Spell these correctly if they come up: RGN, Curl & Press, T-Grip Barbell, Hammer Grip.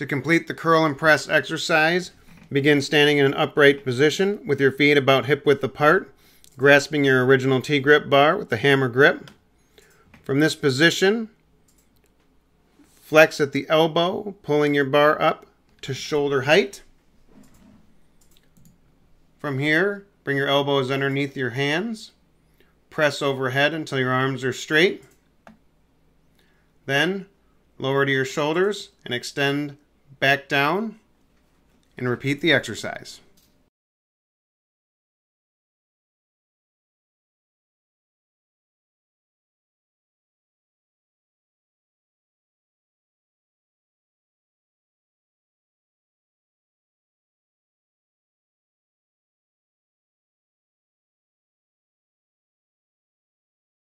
To complete the curl and press exercise, begin standing in an upright position with your feet about hip width apart, grasping your original T-grip bar with the hammer grip. From this position, flex at the elbow, pulling your bar up to shoulder height. From here, bring your elbows underneath your hands. Press overhead until your arms are straight. Then, lower to your shoulders and extend back down, and repeat the exercise.